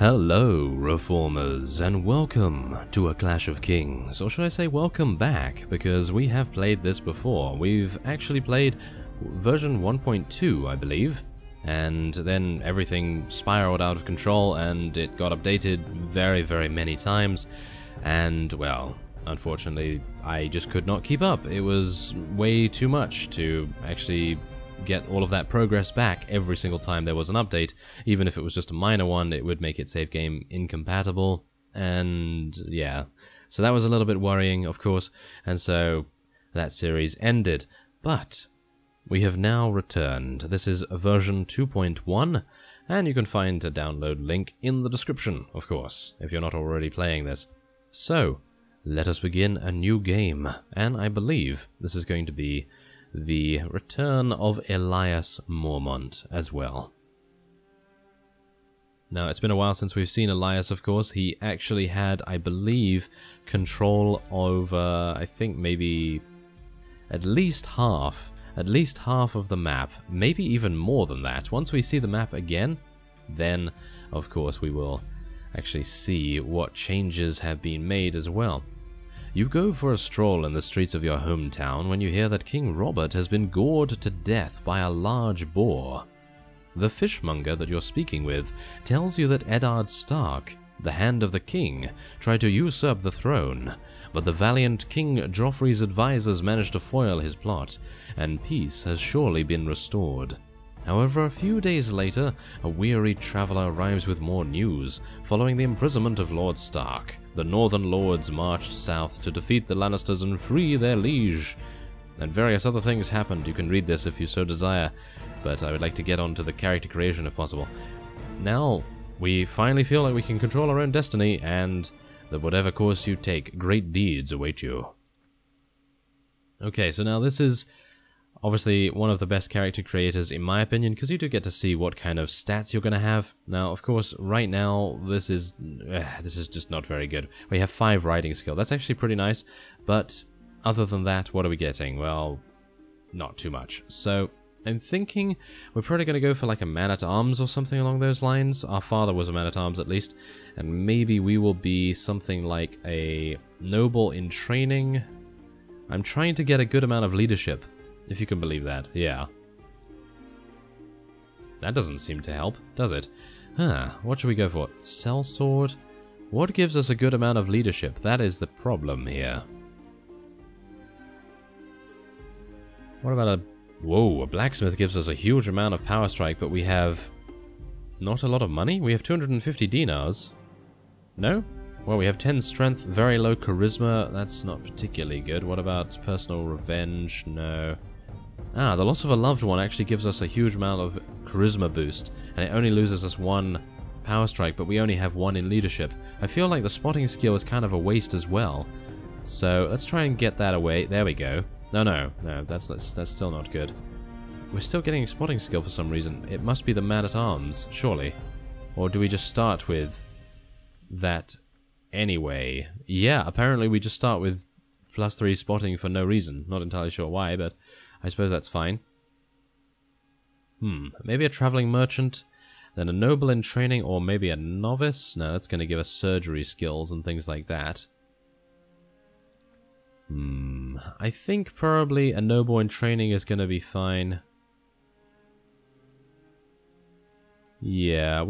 Hello, Reformers, and welcome to A Clash of Kings, or should I say welcome back, because we have played this before. We've actually played version 1.2, I believe, and then everything spiraled out of control and it got updated very, very many times, and well, unfortunately, I just could not keep up. It was way too much to actually get all of that progress back every single time there was an update. Even if it was just a minor one, it would make its save game incompatible, and yeah, so that was a little bit worrying, of course, and so that series ended. But we have now returned. This is version 2.1, and you can find a download link in the description, of course, if you're not already playing this. So let us begin a new game, and I believe this is going to be the return of Elias Mormont as well. Now, it's been a while since we've seen Elias, of course. He actually had, I believe, control over, I think, maybe at least half of the map, maybe even more than that. Once we see the map again, then, of course, we will actually see what changes have been made as well. You go for a stroll in the streets of your hometown when you hear that King Robert has been gored to death by a large boar. The fishmonger that you're speaking with tells you that Eddard Stark, the Hand of the King, tried to usurp the throne, but the valiant King Joffrey's advisors managed to foil his plot, and peace has surely been restored. However, a few days later, a weary traveller arrives with more news. Following the imprisonment of Lord Stark, the northern lords marched south to defeat the Lannisters and free their liege. And various other things happened. You can read this if you so desire, but I would like to get on to the character creation if possible. Now, we finally feel like we can control our own destiny, and that whatever course you take, great deeds await you. Okay, so now this is obviously one of the best character creators in my opinion, because you do get to see what kind of stats you're going to have. Now, of course, right now this is just not very good. We have 5 riding skill. That's actually pretty nice, but other than that, what are we getting? Well, not too much. So I'm thinking we're probably going to go for like a man-at-arms or something along those lines. Our father was a man-at-arms, at least, and maybe we will be something like a noble in training. I'm trying to get a good amount of leadership, if you can believe that, yeah. That doesn't seem to help, does it? Huh, what should we go for? Sellsword? What gives us a good amount of leadership? That is the problem here. What about a... Whoa, a blacksmith gives us a huge amount of power strike, but we have not a lot of money? We have 250 dinars. No? Well, we have 10 strength, very low charisma. That's not particularly good. What about personal revenge? No. Ah, the loss of a loved one actually gives us a huge amount of charisma boost, and it only loses us 1 power strike, but we only have 1 in leadership. I feel like the spotting skill is kind of a waste as well, so let's try and get that away. There we go. No, that's still not good. We're still getting a spotting skill for some reason. It must be the man-at-arms, surely. Or do we just start with that anyway? Yeah, apparently we just start with +3 spotting for no reason. Not entirely sure why, but I suppose that's fine. Maybe a traveling merchant, then a noble in training, or maybe a novice. No, that's going to give us surgery skills and things like that. I think probably a noble in training is going to be fine. Yeah,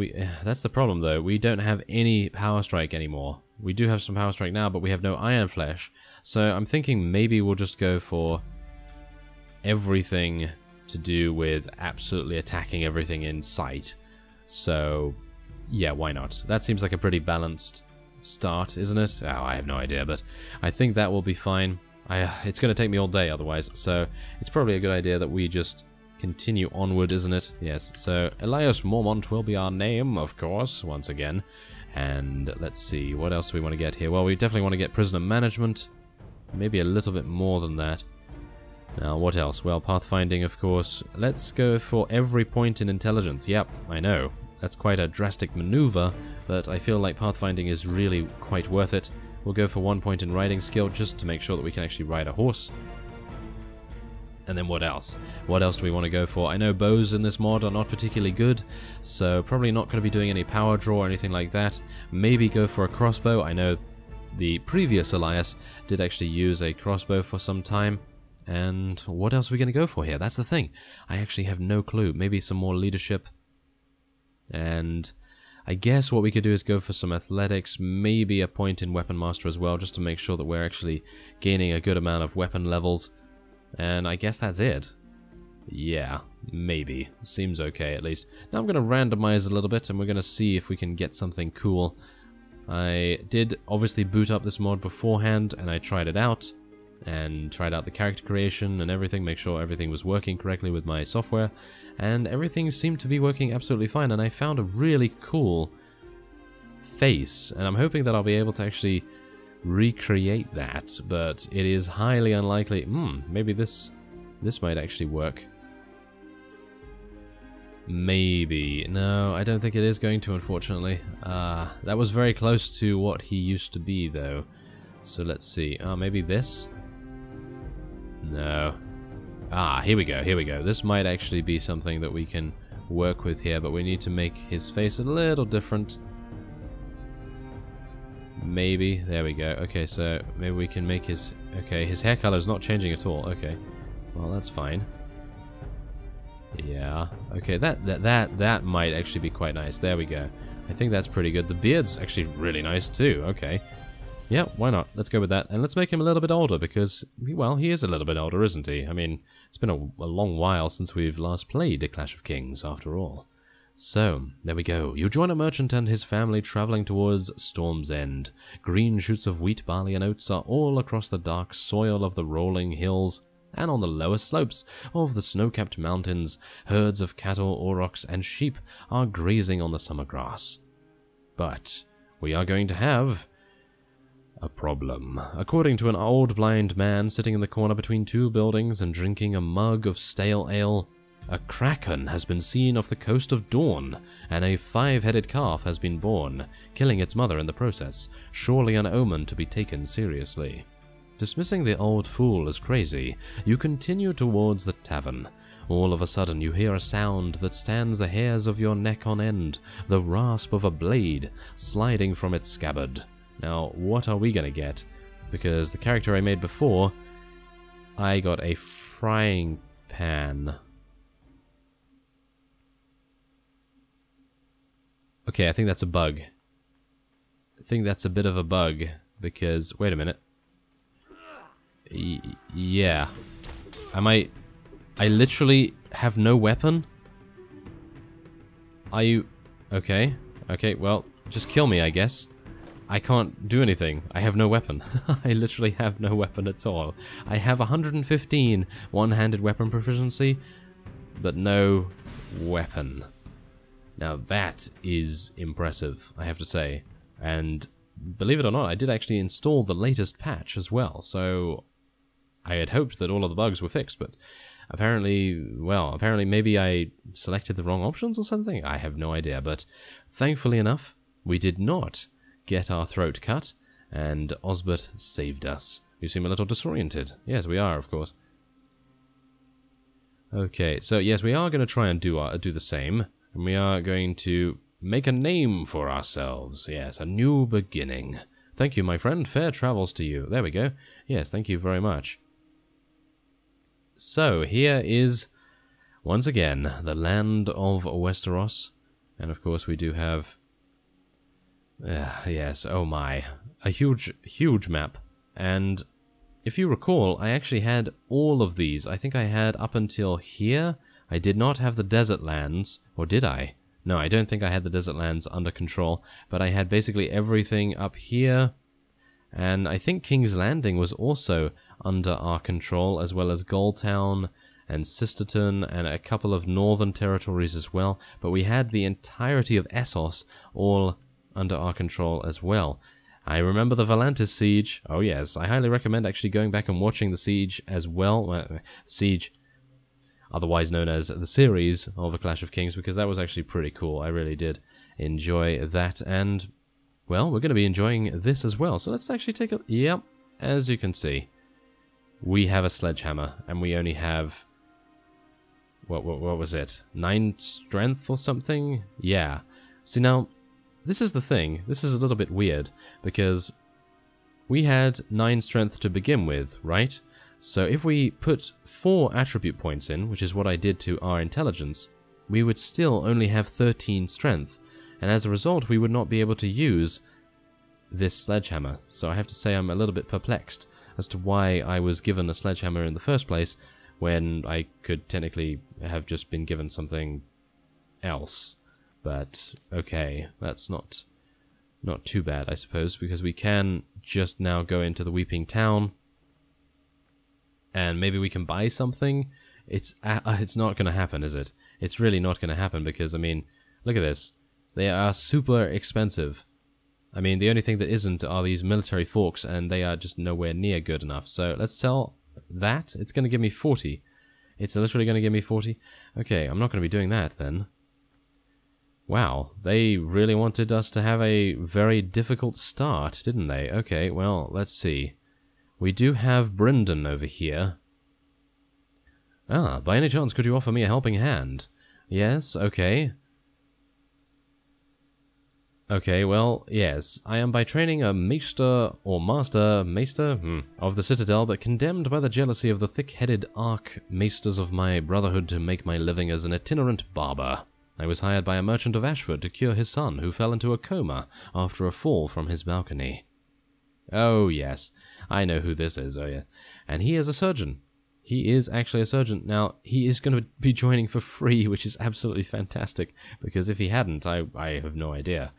that's the problem though. We don't have any power strike anymore. We do have some power strike now, but we have no iron flesh. So I'm thinking maybe we'll just go for everything to do with absolutely attacking everything in sight. So yeah, why not? That seems like a pretty balanced start, isn't it? Oh, I have no idea, but I think that will be fine. It's going to take me all day otherwise, so it's probably a good idea that we just continue onward, isn't it? Yes, so Elias Mormont will be our name, of course, once again. And let's see, what else do we want to get here? Well, we definitely want to get prisoner management, maybe a little bit more than that. Now, what else? Well, pathfinding, of course. Let's go for every point in intelligence. Yep, I know. That's quite a drastic maneuver, but I feel like pathfinding is really quite worth it. We'll go for 1 point in riding skill just to make sure that we can actually ride a horse. And then what else? What else do we want to go for? I know bows in this mod are not particularly good, so probably not going to be doing any power draw or anything like that. Maybe go for a crossbow. I know the previous Elias did actually use a crossbow for some time. And what else are we going to go for here? That's the thing. I actually have no clue. Maybe some more leadership. And I guess what we could do is go for some athletics, maybe a point in weapon master as well, just to make sure that we're actually gaining a good amount of weapon levels. And I guess that's it. Yeah, maybe. Seems okay at least. Now I'm going to randomize a little bit and we're going to see if we can get something cool. I did obviously boot up this mod beforehand and I tried it out. And tried out the character creation and everything, make sure everything was working correctly with my software. And everything seemed to be working absolutely fine, and I found a really cool face. And I'm hoping that I'll be able to actually recreate that, but it is highly unlikely. Maybe this might actually work. Maybe. No, I don't think it is going to, unfortunately. That was very close to what he used to be, though. So let's see. Maybe this? No. Here we go, here we go. This might actually be something that we can work with here, but we need to make his face a little different. Maybe. There we go. Okay, so maybe we can make his... Okay, his hair color is not changing at all. Okay. Well, that's fine. Yeah. Okay, that might actually be quite nice. There we go. I think that's pretty good. The beard's actually really nice too. Okay. Yeah, why not? Let's go with that. And let's make him a little bit older because, well, he is a little bit older, isn't he? I mean, it's been a long while since we've last played A Clash of Kings, after all. So, there we go. You join a merchant and his family traveling towards Storm's End. Green shoots of wheat, barley, and oats are all across the dark soil of the rolling hills and on the lower slopes of the snow-capped mountains. Herds of cattle, aurochs, and sheep are grazing on the summer grass. But we are going to have... a problem. According to an old blind man sitting in the corner between two buildings and drinking a mug of stale ale, a kraken has been seen off the coast of Dawn, and a five-headed calf has been born, killing its mother in the process, surely an omen to be taken seriously. Dismissing the old fool as crazy, you continue towards the tavern. All of a sudden you hear a sound that stands the hairs of your neck on end, the rasp of a blade sliding from its scabbard. Now, what are we gonna get? Because the character I made before, I got a frying pan. Okay, I think that's a bug. I think that's a bit of a bug, because... Wait a minute. Yeah. I literally have no weapon? Are you... Okay. Okay, well, just kill me, I guess. I can't do anything. I have no weapon. I literally have no weapon at all. I have 115 one-handed weapon proficiency, but no weapon. Now that is impressive, I have to say. And believe it or not, I did actually install the latest patch as well, so I had hoped that all of the bugs were fixed, but apparently, well, apparently maybe I selected the wrong options or something? I have no idea, but thankfully enough, we did not get our throat cut, and Osbert saved us. You seem a little disoriented. Yes, we are, of course. Okay, so yes, we are going to try and do the same, and we are going to make a name for ourselves. Yes, a new beginning. Thank you, my friend. Fair travels to you. There we go. Yes, thank you very much. So, here is, once again, the land of Westeros, and of course we do have... yes, oh my. A huge, huge map. And if you recall, I actually had all of these. I think I had up until here. I did not have the desert lands, or did I? No, I don't think I had the desert lands under control, but I had basically everything up here. And I think King's Landing was also under our control, as well as Gulltown and Sisterton, and a couple of northern territories as well. But we had the entirety of Essos all under our control as well. I remember the Volantis siege. Oh yes, I highly recommend actually going back and watching the siege as well. Siege, otherwise known as the series of A Clash of Kings, because that was actually pretty cool. I really did enjoy that, and well, we're going to be enjoying this as well. So let's actually take a... Yep, as you can see. We have a sledgehammer, and we only have... What was it? 9 strength or something? Yeah. See, now, this is the thing. This is a little bit weird, because we had 9 strength to begin with, right? So if we put 4 attribute points in, which is what I did to our intelligence, we would still only have 13 strength. And as a result, we would not be able to use this sledgehammer. So I have to say I'm a little bit perplexed as to why I was given a sledgehammer in the first place when I could technically have just been given something else. But okay, that's not too bad, I suppose, because we can just now go into the Weeping Town and maybe we can buy something. It's not going to happen, is it? It's really not going to happen because, I mean, look at this. They are super expensive. I mean, the only thing that isn't are these military forks, and they are just nowhere near good enough. So let's sell that. It's going to give me 40. It's literally going to give me 40. Okay, I'm not going to be doing that then. Wow, they really wanted us to have a very difficult start, didn't they? Okay, well, let's see. We do have Brynden over here. Ah, by any chance, could you offer me a helping hand? Yes, okay. Okay, well, yes, I am by training a maester or maester of the citadel, but condemned by the jealousy of the thick-headed arch-maesters of my brotherhood to make my living as an itinerant barber. I was hired by a merchant of Ashford to cure his son, who fell into a coma after a fall from his balcony. Oh, yes, I know who this is, oh yeah. And he is a surgeon. He is actually a surgeon. Now, he is going to be joining for free, which is absolutely fantastic, because if he hadn't, I have no idea.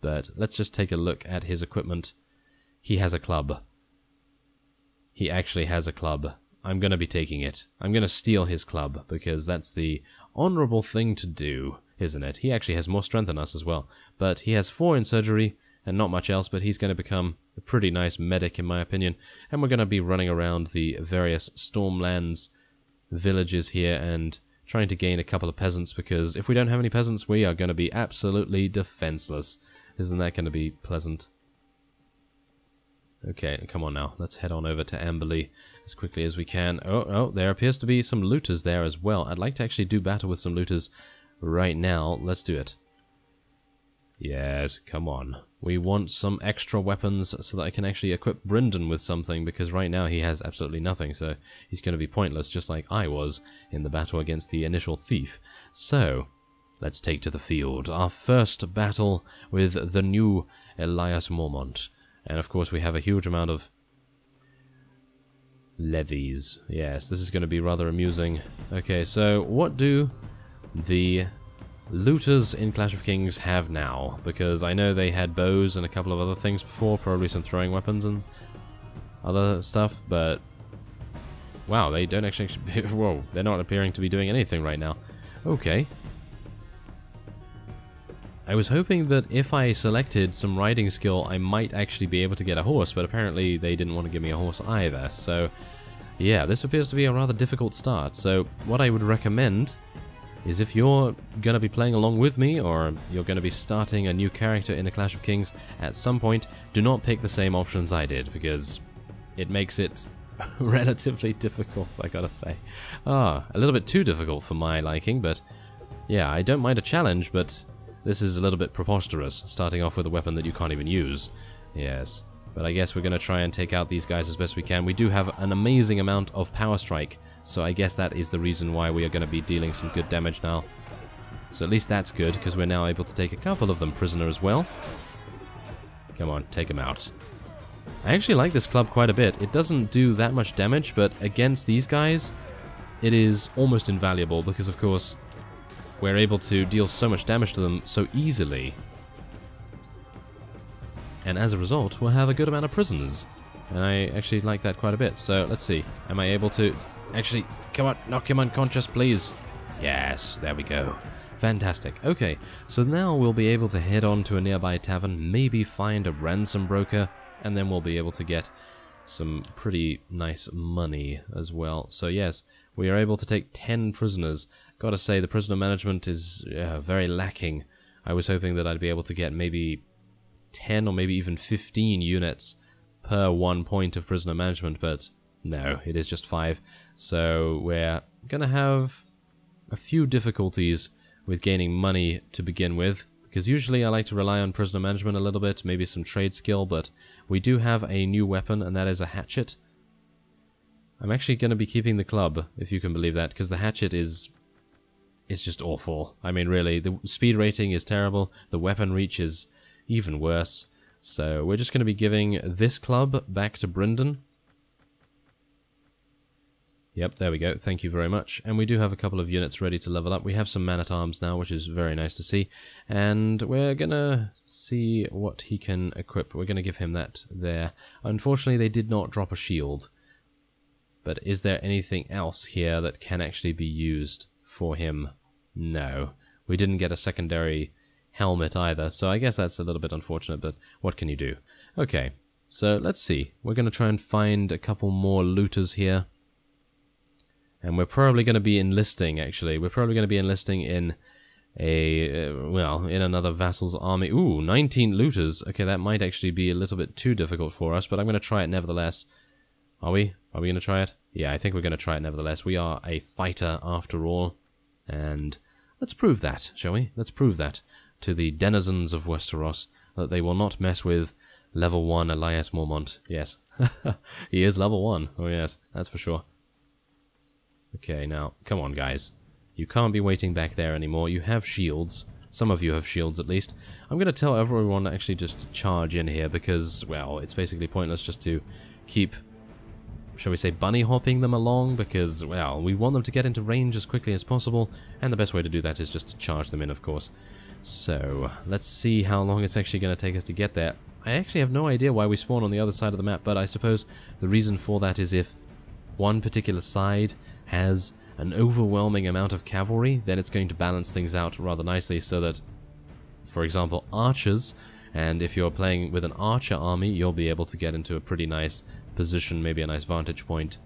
But let's just take a look at his equipment. He has a club. He actually has a club. I'm going to be taking it. I'm going to steal his club, because that's the honorable thing to do, isn't it? He actually has more strength than us as well. But he has 4 in surgery, and not much else, but he's going to become a pretty nice medic in my opinion. And we're going to be running around the various Stormlands villages here and trying to gain a couple of peasants, because if we don't have any peasants, we are going to be absolutely defenseless. Isn't that going to be pleasant? Okay, come on now. Let's head on over to Amberley as quickly as we can. Oh, there appears to be some looters there as well. I'd like to actually do battle with some looters right now. Let's do it. Yes, come on. We want some extra weapons so that I can actually equip Brynden with something, because right now he has absolutely nothing, so he's going to be pointless, just like I was in the battle against the initial thief. So, let's take to the field. Our first battle with the new Elias Mormont. And of course we have a huge amount of levies. Yes, this is going to be rather amusing. Okay, so what do the looters in Clash of Kings have now? Because I know they had bows and a couple of other things before, probably some throwing weapons and other stuff, but wow, they don't actually... Whoa, they're not appearing to be doing anything right now. Okay. I was hoping that if I selected some riding skill, I might actually be able to get a horse, but apparently they didn't want to give me a horse either, so yeah, this appears to be a rather difficult start. So what I would recommend is if you're going to be playing along with me, or you're going to be starting a new character in A Clash of Kings at some point, do not pick the same options I did, because it makes it relatively difficult, I gotta say. A little bit too difficult for my liking, but yeah, I don't mind a challenge, but this is a little bit preposterous, starting off with a weapon that you can't even use. Yes, but I guess we're going to try and take out these guys as best we can. We do have an amazing amount of power strike, so I guess that is the reason why we are going to be dealing some good damage now. So at least that's good, because we're now able to take a couple of them prisoner as well. Come on, take them out. I actually like this club quite a bit. It doesn't do that much damage, but against these guys, it is almost invaluable, because of course, we're able to deal so much damage to them so easily. And as a result, we'll have a good amount of prisoners. And I actually like that quite a bit. So let's see, am I able to... Actually, come on, knock him unconscious, please. Yes, there we go. Fantastic. Okay, so now we'll be able to head on to a nearby tavern, maybe find a ransom broker, and then we'll be able to get some pretty nice money as well. So yes, we are able to take 10 prisoners. Gotta say, the prisoner management is very lacking. I was hoping that I'd be able to get maybe 10 or maybe even 15 units per 1 point of prisoner management, but No, it is just 5. So we're going to have a few difficulties with gaining money to begin with, because usually I like to rely on prisoner management a little bit, maybe some trade skill, but we do have a new weapon, and that is a hatchet. I'm actually going to be keeping the club, if you can believe that, because the hatchet is... it's just awful. I mean, really, the speed rating is terrible, the weapon reach is even worse. So we're just going to be giving this club back to Brynden. Yep, there we go, thank you very much. And we do have a couple of units ready to level up. We have some man-at-arms now, which is very nice to see. And we're gonna see what he can equip. We're gonna give him that there. Unfortunately, they did not drop a shield. But is there anything else here that can actually be used for him? No. We didn't get a secondary helmet either, so I guess that's a little bit unfortunate, but what can you do? Okay, so let's see. We're gonna try and find a couple more looters here. And we're probably going to be enlisting, actually. We're probably going to be enlisting in a, well, in another vassal's army. Ooh, 19 looters. Okay, that might actually be a little bit too difficult for us, but I'm going to try it nevertheless. Are we? Are we going to try it? Yeah, I think we're going to try it nevertheless. We are a fighter after all. And let's prove that, shall we? Let's prove that to the denizens of Westeros, that they will not mess with level 1 Elias Mormont. Yes, he is level 1. Oh yes, that's for sure. Okay, now, come on, guys. You can't be waiting back there anymore. You have shields. Some of you have shields, at least. I'm going to tell everyone actually just to charge in here because, well, it's basically pointless just to keep, shall we say, bunny hopping them along because, well, we want them to get into range as quickly as possible, and the best way to do that is just to charge them in, of course. So, let's see how long it's actually going to take us to get there. I actually have no idea why we spawn on the other side of the map, but I suppose the reason for that is if one particular side has an overwhelming amount of cavalry, then it's going to balance things out rather nicely so that, for example, archers, and if you're playing with an archer army, you'll be able to get into a pretty nice position, maybe a nice vantage point.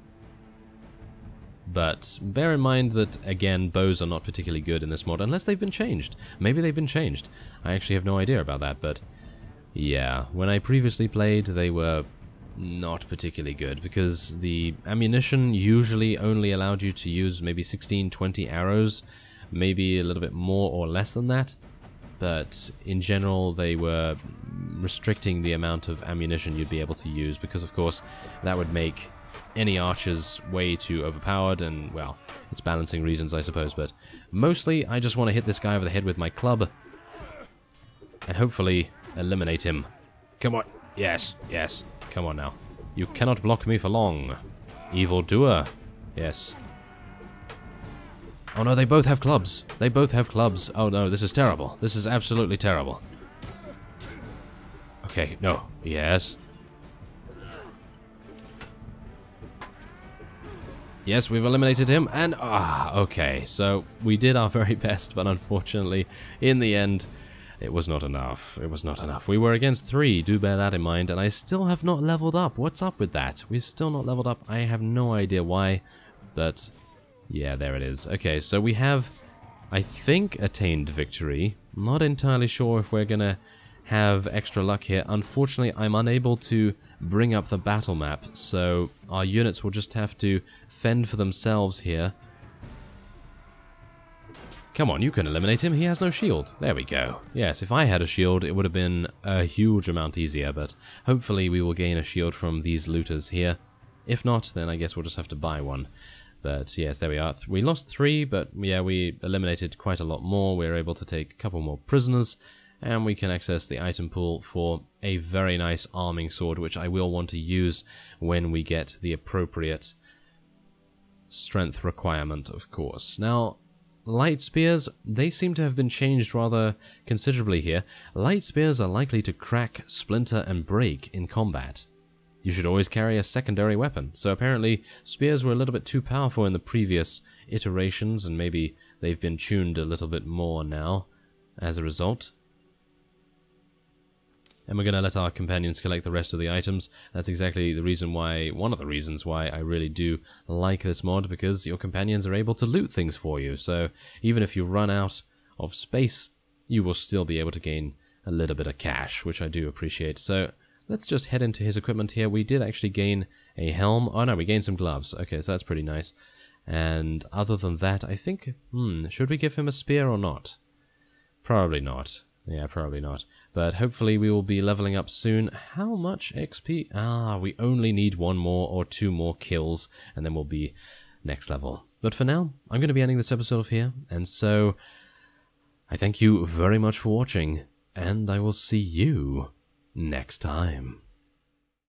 But bear in mind that, again, bows are not particularly good in this mod, unless they've been changed. Maybe they've been changed. I actually have no idea about that, but yeah, when I previously played, they were not particularly good because the ammunition usually only allowed you to use maybe 16, 20 arrows, maybe a little bit more or less than that, but in general they were restricting the amount of ammunition you'd be able to use because of course that would make any archers way too overpowered and, well, it's balancing reasons I suppose, but mostly I just want to hit this guy over the head with my club and hopefully eliminate him. Come on, yes, yes. Come on now. You cannot block me for long. Evildoer. Yes. Oh no, they both have clubs. They both have clubs. Oh no, this is terrible. This is absolutely terrible. Okay, no. Yes. Yes, we've eliminated him, and... ah, okay. So, we did our very best, but unfortunately, in the end... it was not enough. It was not enough. We were against 3, do bear that in mind, and I still have not leveled up. What's up with that? We've still not leveled up. I have no idea why, but yeah, there it is. Okay, so we have, I think, attained victory. Not entirely sure if we're gonna have extra luck here. Unfortunately, I'm unable to bring up the battle map, so our units will just have to fend for themselves here. Come on, you can eliminate him. He has no shield. There we go. Yes, if I had a shield, it would have been a huge amount easier, but hopefully we will gain a shield from these looters here. If not, then I guess we'll just have to buy one. But yes, there we are. We lost 3, but yeah, we eliminated quite a lot more. We were able to take a couple more prisoners, and we can access the item pool for a very nice arming sword, which I will want to use when we get the appropriate strength requirement, of course. Now... light spears, they seem to have been changed rather considerably here. Light spears are likely to crack, splinter, and break in combat. You should always carry a secondary weapon. So apparently spears were a little bit too powerful in the previous iterations, and maybe they've been tuned a little bit more now as a result. And we're going to let our companions collect the rest of the items. That's exactly the reason why, one of the reasons why I really do like this mod, because your companions are able to loot things for you. So even if you run out of space, you will still be able to gain a little bit of cash, which I do appreciate. So Let's just head into his equipment here. We did actually gain a helm. Oh no, we gained some gloves. Okay, so that's pretty nice. And other than that, I think, should we give him a spear or not? Probably not. Yeah, probably not. But hopefully we will be leveling up soon. How much XP? Ah, we only need one more or two more kills, and then we'll be next level. But for now, I'm going to be ending this episode off here. And so, I thank you very much for watching, and I will see you next time.